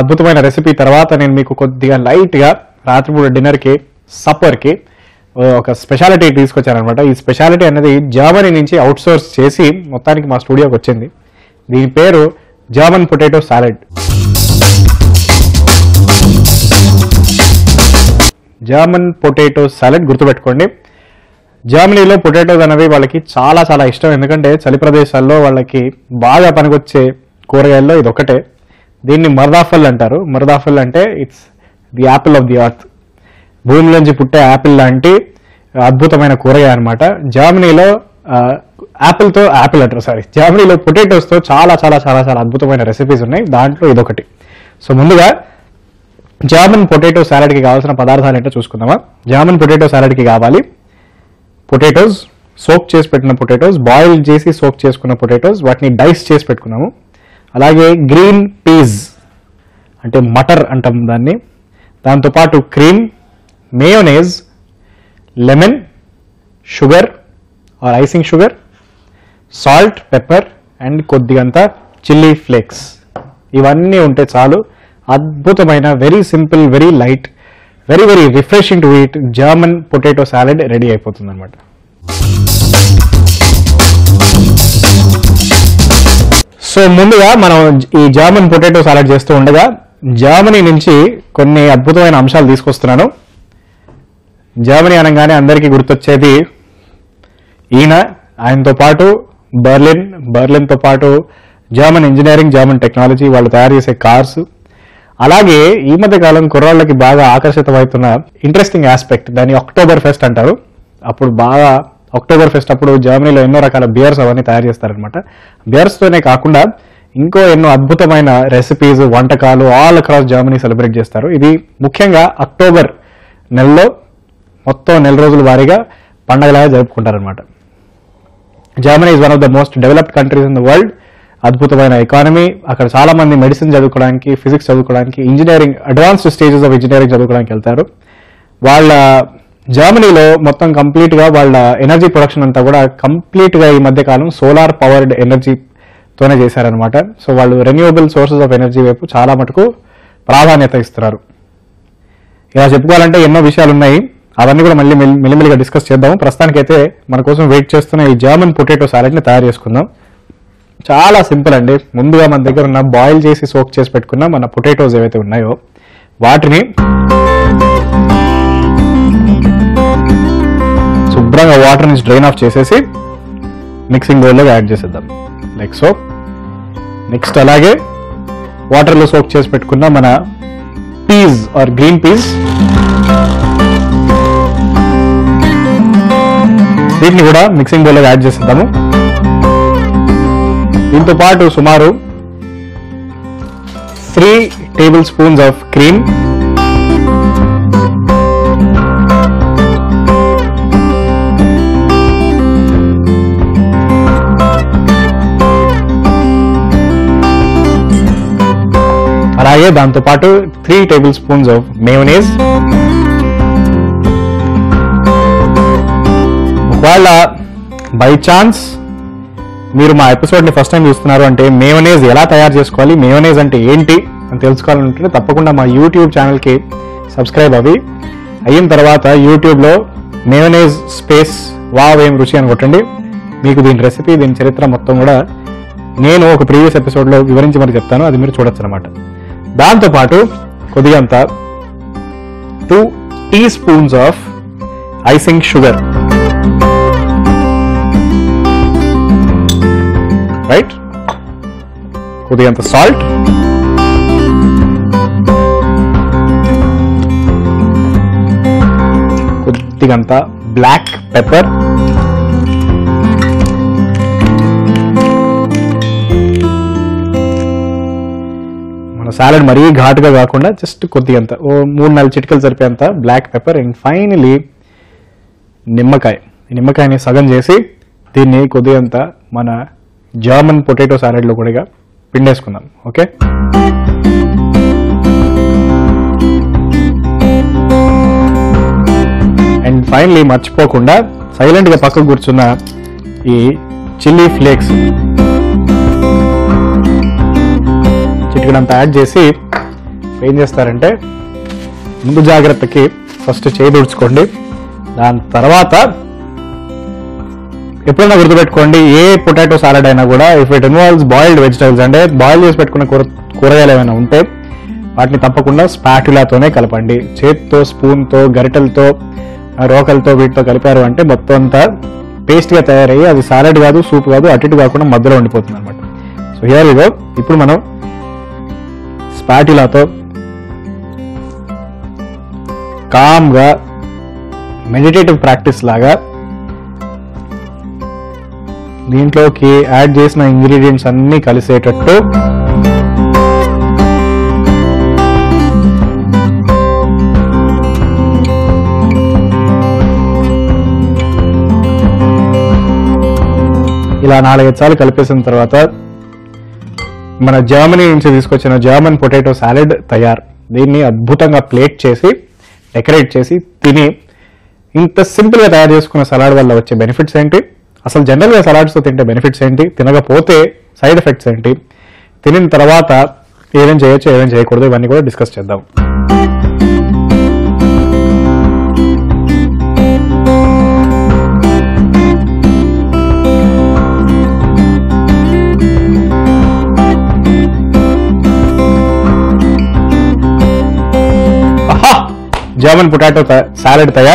అద్భుతమైన రెసిపీ తర్వాత నేను మీకు కొద్దిగా లైట్గా రాత్రిపూట డిన్నర్కి సప్పర్కి ఒక స్పెషాలిటీ తీసుకొచ్చానమాట. ఈ స్పెషాలిటీ అనేది జర్మనీ నుంచి అవుట్సోర్స్ చేసి మొత్తానికి మా స్టూడియోకి వచ్చింది. దీని పేరు German potato salad. German potato salad గుర్తుపెట్టుకోండి. జర్మనీలో పొటాటోస్ అనేవి వాళ్ళకి చాలా చాలా ఇష్టం, ఎందుకంటే చలి ప్రదేశాల్లో వాళ్ళకి బాగా పనికొచ్చే కూరగాయల్లో ఇది ఒకటే. దీన్ని మర్దాఫల్ అంటారు. మర్దాఫల్ అంటే it's the apple of the earth, భూమిలోంచి పుట్టే యాపిల్ లాంటి అద్భుతమైన కూరగాయ అనమాట. జర్మనీలో యాపిల్తో యాపిల్ అంటారు, సారీ, జర్మనీలో పొటాటోస్తో చాలా చాలా చాలా చాలా అద్భుతమైన రెసిపీస్ ఉన్నాయి, దాంట్లో ఇదొకటి. సో ముందుగా జర్మన్ పొటాటో సాలడ్కి కావాల్సిన పదార్థాలు ఏంటో చూసుకుందామా. జర్మన్ పొటాటో సాలడ్కి కావాలి పొటాటోస్, సోక్ చేసి పెట్టిన పొటాటోస్, బాయిల్ చేసి సోక్ చేసుకున్న పొటాటోస్, వాటిని డైస్ చేసి పెట్టుకున్నాము. అలాగే గ్రీన్ పీస్ అంటే మటర్ అంటాం దాన్ని, దాంతోపాటు cream, mayonnaise, lemon, sugar or icing sugar, salt, pepper and కొద్దిగంతా చిల్లీ ఫ్లేక్స్. ఇవన్నీ ఉంటే చాలు, అద్భుతమైన very simple, very light, very very refreshing to eat German potato salad ready అయిపోతుంది అనమాట. సో ముందుగా మనం ఈ జర్మన్ పొటాటో సాలెడ్ చేస్తూ ఉండగా జర్మనీ నుంచి కొన్ని అద్భుతమైన అంశాలు తీసుకొస్తున్నాను. జర్మనీ అనగానే అందరికీ గుర్తొచ్చేది ఈయన, ఆయనతో పాటు బెర్లిన్, బెర్లిన్తో పాటు జర్మన్ ఇంజనీరింగ్, జర్మన్ టెక్నాలజీ, వాళ్ళు తయారు చేసే కార్స్. అలాగే ఈ మధ్యకాలం కుర్రాళ్ళకి బాగా ఆకర్షితమవుతున్న ఇంట్రెస్టింగ్ ఆస్పెక్ట్, దాన్ని అక్టోబర్ ఫెస్ట్ అంటారు. అప్పుడు బాగా అక్టోబర్ ఫెస్ట్ అప్పుడు జర్మనీలో ఎన్నో రకాల బియర్స్ అవన్నీ తయారు చేస్తారనమాట. బియర్స్తోనే కాకుండా ఇంకో ఎన్నో అద్భుతమైన రెసిపీస్, వంటకాలు ఆల్ అక్రాస్ జర్మనీ సెలబ్రేట్ చేస్తారు. ఇది ముఖ్యంగా అక్టోబర్ నెలలో మొత్తం నెల రోజుల వారీగా పండగలాగా జరుపుకుంటారనమాట. Germany is one of the most developed countries in the world. అద్భుతమైన ఎకానమీ, అక్కడ చాలా మంది మెడిసిన్ చదువుకోవడానికి, ఫిజిక్స్ చదువుకోవడానికి, engineering advanced stages of engineering చదువుకోవడానికి వెళ్తారు. వాళ్ళ జర్మనీలో మొత్తం కంప్లీట్గా వాళ్ళ ఎనర్జీ ప్రొడక్షన్ అంతా కూడా కంప్లీట్గా ఈ మధ్యకాలం సోలార్ పవర్డ్ ఎనర్జీతోనే చేశారనమాట. సో వాళ్ళు రెన్యూవబుల్ సోర్సెస్ ఆఫ్ ఎనర్జీ వైపు చాలా మటుకు ప్రాధాన్యత ఇస్తున్నారు. ఇలా చెప్పుకోవాలంటే ఎన్నో విషయాలు ఉన్నాయి, అవన్నీ కూడా మళ్ళీ మెల్లిమెల్లిగా డిస్కస్ చేద్దాము. ప్రస్తుతానికైతే మన కోసం వెయిట్ చేస్తున్న ఈ జర్మన్ పొటాటో సాలెడ్ని తయారు చేసుకుందాం. చాలా సింపుల్ అండి. ముందుగా మన దగ్గర ఉన్న బాయిల్ చేసి సోక్ చేసి పెట్టుకున్న మన పొటాటోస్ ఏవైతే ఉన్నాయో వాటిని శుభ్రంగా వాటర్ నుంచి డ్రైన్ ఆఫ్ చేసేసి మిక్సింగ్ బౌల్లో యాడ్ చేసేద్దాం, లైక్ సో. నెక్స్ట్ అలాగే వాటర్లో సోక్ చేసి పెట్టుకున్న మన పీస్ ఆర్ గ్రీన్ పీస్, వీటిని కూడా మిక్సింగ్ బౌల్లో యాడ్ చేసేద్దాము. దీంతో పాటు సుమారు 3 tablespoons of cream, 3 tablespoons of mayonnaise. ఒకవేళ బై ఛాన్స్ మీరు మా ఎపిసోడ్ని ఫస్ట్ టైం చూస్తున్నారు అంటే మేయోనైజ్ ఎలా తయారు చేసుకోవాలి, మేయోనైజ్ అంటే ఏంటి అని తెలుసుకోవాలంటే తప్పకుండా మా యూట్యూబ్ ఛానల్కి సబ్స్క్రైబ్ అయిన తర్వాత యూట్యూబ్లో మేయోనైజ్ స్పేస్ వావేం రుచి అని కొట్టండి. మీకు దీని రెసిపీ, దీని చరిత్ర మొత్తం కూడా నేను ఒక ప్రీవియస్ ఎపిసోడ్లో వివరించి మరి చెప్తాను, అది మీరు చూడొచ్చు అనమాట. దాంతోపాటు కొద్దిగంత 2 teaspoons of icing sugar, right, కొద్దిగంత సాల్ట్, కొద్దిగంత బ్లాక్ పెప్పర్, మన సాలడ్ మరీ ఘాటుగా కాకుండా జస్ట్ కొద్దిగంత ఓ 3-4 చిటికలు సరిపోయేంత బ్లాక్ పెప్పర్ అండ్ ఫైనలీ నిమ్మకాయ. ఈ నిమ్మకాయని సగం చేసి దీన్ని కొద్దిగంత మన జర్మన్ పొటాటో సాలెడ్లో కూడా పిండేసుకుందాం, ఓకే. అండ్ ఫైనలీ మర్చిపోకుండా సైలెంట్గా పక్కకు కూర్చున్న ఈ చిల్లీ ఫ్లేక్స్ చిటికడంతా యాడ్ చేసి ఏం చేస్తారంటే ముందు జాగ్రత్తకి ఫస్ట్ చేయదూడ్చుకోండి. దాని తర్వాత ఎప్పుడైనా గుర్తుపెట్టుకోండి, ఏ పొటాటో సాలడ్ అయినా కూడా if it involves boiled vegetables, అంటే బాయిల్ చేసి పెట్టుకున్న కూరగాయలు ఏమైనా ఉంటే వాటిని తప్పకుండా స్పాట్యులాతోనే కలపండి. చేతితో, స్పూన్తో, గరిటెలతో, రోకలతో వీటితో కలిపారు అంటే మొత్తం అంతా పేస్ట్గా తయారయ్యి అది సాలడ్ కాదు, సూప్ కాదు, అటు కాకుండా మధ్యలో ఉండిపోతుంది అనమాట. So here you go. ఇప్పుడు మనం స్పాట్యులాతో కామ్గా మెడిటేటివ్ ప్రాక్టీస్ లాగా దీంట్లోకి యాడ్ చేసిన ఇంగ్రీడియంట్స్ అన్నీ కలిసేటట్టు ఇలా 4-5 సార్లు కలిపేసిన తర్వాత మన జర్మనీ నుంచి తీసుకొచ్చిన జర్మన్ పొటాటో సాలెడ్ తయారు. దీన్ని అద్భుతంగా ప్లేట్ చేసి డెకరేట్ చేసి తిని ఇంత సింపుల్గా తయారు చేసుకున్న సలాడ్ వల్ల వచ్చే బెనిఫిట్స్ ఏంటి, అసలు జనరల్గా సలాడ్స్తో తింటే బెనిఫిట్స్ ఏంటి, తినకపోతే సైడ్ ఎఫెక్ట్స్ ఏంటి, తినిన తర్వాత ఏమేం చేయొచ్చు ఏమేం చేయకూడదు, ఇవన్నీ కూడా డిస్కస్ చేద్దాం. జర్మన్ పొటాటో సాలెడ్ తయారు.